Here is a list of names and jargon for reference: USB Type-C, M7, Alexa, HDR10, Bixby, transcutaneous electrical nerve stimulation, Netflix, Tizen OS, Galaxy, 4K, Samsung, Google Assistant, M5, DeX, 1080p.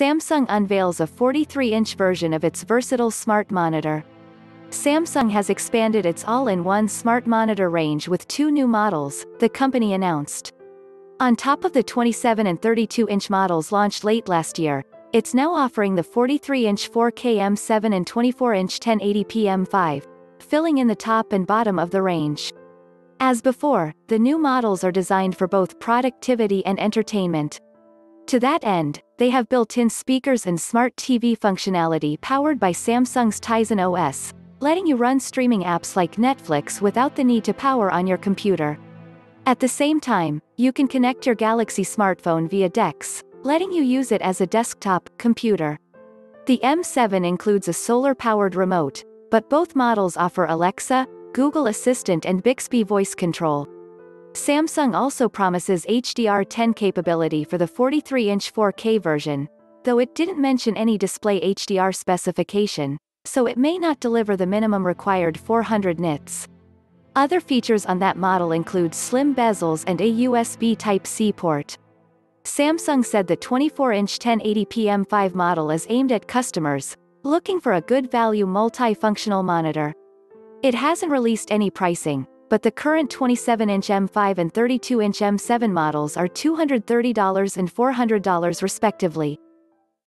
Samsung unveils a 43-inch version of its versatile smart monitor. Samsung has expanded its all-in-one smart monitor range with two new models, the company announced. On top of the 27 and 32-inch models launched late last year, it's now offering the 43-inch 4K M7 and 24-inch 1080p M5, filling in the top and bottom of the range. As before, the new models are designed for both productivity and entertainment. To that end, they have built-in speakers and smart TV functionality powered by Samsung's Tizen OS, letting you run streaming apps like Netflix without the need to power on your computer. At the same time, you can connect your Galaxy smartphone via DeX, letting you use it as a desktop computer. The M7 includes a solar-powered remote, but both models offer Alexa, Google Assistant and Bixby voice control. Samsung also promises HDR10 capability for the 43-inch 4K version, though it didn't mention any display HDR specification, so it may not deliver the minimum required 400 nits. Other features on that model include slim bezels and a USB Type-C port. Samsung said the 24-inch 1080p M5 model is aimed at customers looking for a good value multifunctional monitor. It hasn't released any pricing, but the current 27-inch M5 and 32-inch M7 models are $230 and $400 respectively.